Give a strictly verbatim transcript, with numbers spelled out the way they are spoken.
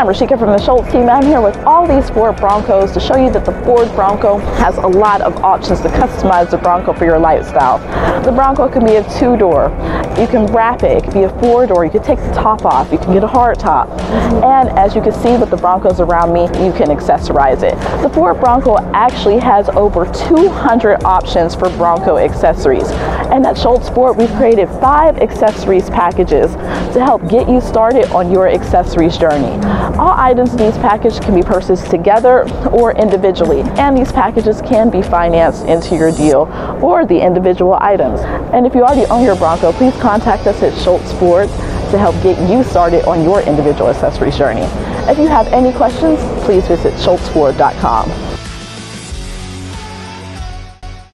I'm Rashika from the Schultz team, and I'm here with all these Ford Broncos to show you that the Ford Bronco has a lot of options to customize the Bronco for your lifestyle. The Bronco can be a two-door, you can wrap it, it can be a four-door, you can take the top off, you can get a hard top, and as you can see with the Broncos around me, you can accessorize it. The Ford Bronco actually has over two hundred options for Bronco accessories, and at Schultz Ford, we've created five accessories packages to help get you started on your accessories journey. All items in these packages can be purchased together or individually, and these packages can be financed into your deal or the individual items. And if you already own your Bronco, please contact us at Schultz Ford to help get you started on your individual accessories journey. If you have any questions, please visit Schultz Ford dot com.